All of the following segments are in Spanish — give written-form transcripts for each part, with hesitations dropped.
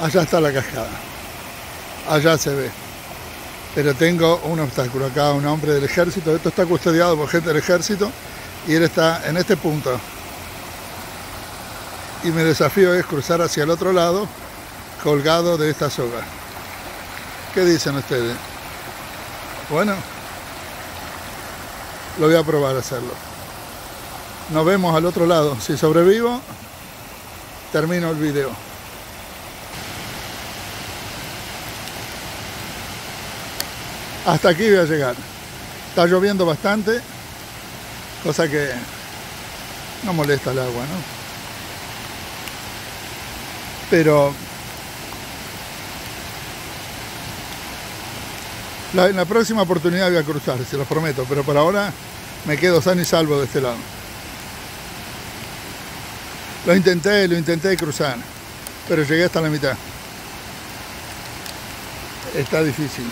Allá está la cascada. Allá se ve. Pero tengo un obstáculo acá, un hombre del ejército. Esto está custodiado por gente del ejército y él está en este punto. Y mi desafío es cruzar hacia el otro lado, colgado de esta soga. ¿Qué dicen ustedes? Bueno, lo voy a probar a hacerlo. Nos vemos al otro lado. Si sobrevivo, termino el video. Hasta aquí voy a llegar. Está lloviendo bastante, cosa que no molesta el agua, ¿no? Pero en la próxima oportunidad voy a cruzar, se los prometo, pero por ahora me quedo sano y salvo de este lado. Lo intenté cruzar, pero llegué hasta la mitad. Está difícil.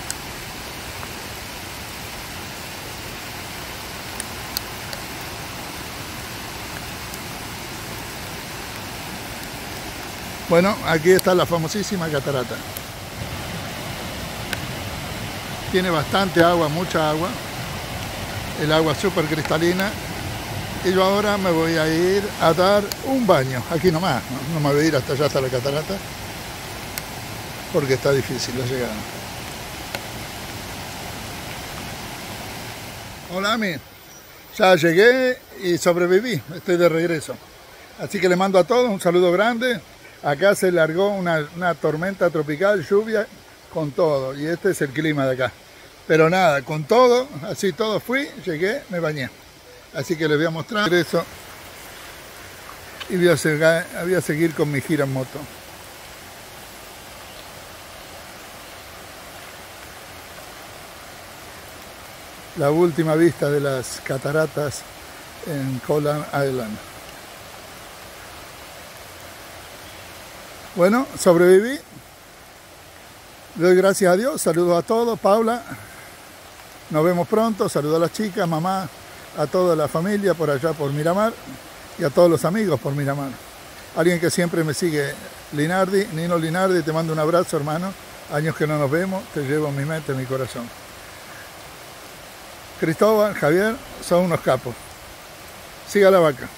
Bueno, aquí está la famosísima catarata. Tiene bastante agua, mucha agua. El agua súper cristalina. Y yo ahora me voy a ir a dar un baño. Aquí nomás, no me voy a ir hasta allá, hasta la catarata. Porque está difícil la llegada. Hola, Ami. Ya llegué y sobreviví. Estoy de regreso. Así que les mando a todos un saludo grande. Acá se largó una tormenta tropical, lluvia, con todo. Y este es el clima de acá. Pero nada, con todo, así todo fui, llegué, me bañé. Así que les voy a mostrar eso. Y voy a seguir con mi gira en moto. La última vista de las cataratas en Koh Chang Island. Bueno, sobreviví, doy gracias a Dios, saludos a todos, Paula, nos vemos pronto, saludos a las chicas, mamá, a toda la familia por allá por Miramar y a todos los amigos por Miramar. Alguien que siempre me sigue, Linardi, Nino Linardi, te mando un abrazo, hermano, años que no nos vemos, te llevo en mi mente, en mi corazón. Cristóbal, Javier, son unos capos, siga la vaca.